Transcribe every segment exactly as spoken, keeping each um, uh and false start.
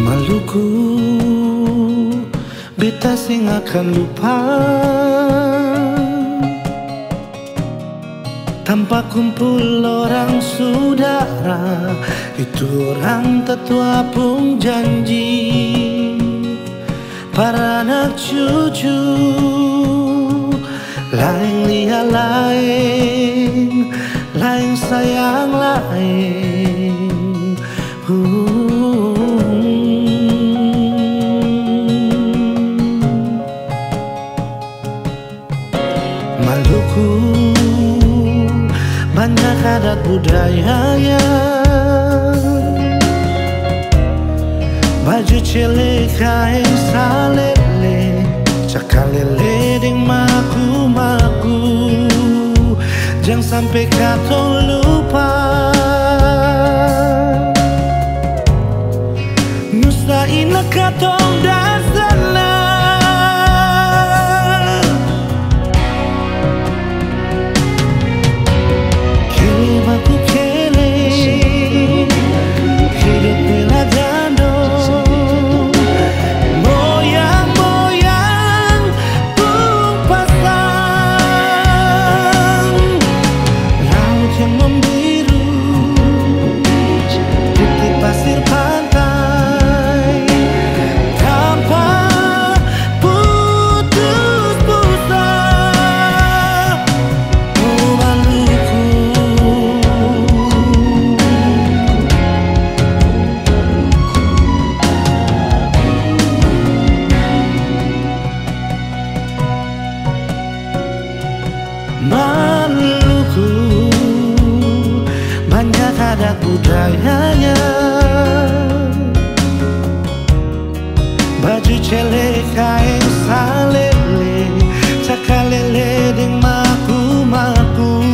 Maluku, beta sing akan lupa tanpa kumpul orang saudara. Itu orang tetua pun janji para anak cucu lain lia lain, lain sayang lain. uh. Maluku banyak adat budayanya, baju cilik kain salele, cakalele ding maku maku. Jangan sampai kau lupa nusa ina kau dasana. Maluku banyak adat budayanya, baju celek kain salele, cakalele ding maku maku.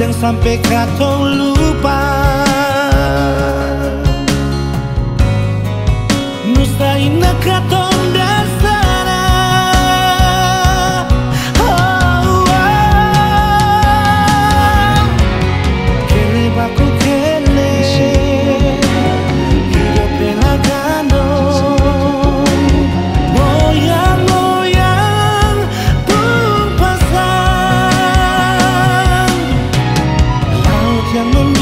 Jangan sampai kau lupa nusa ina kau. Jangan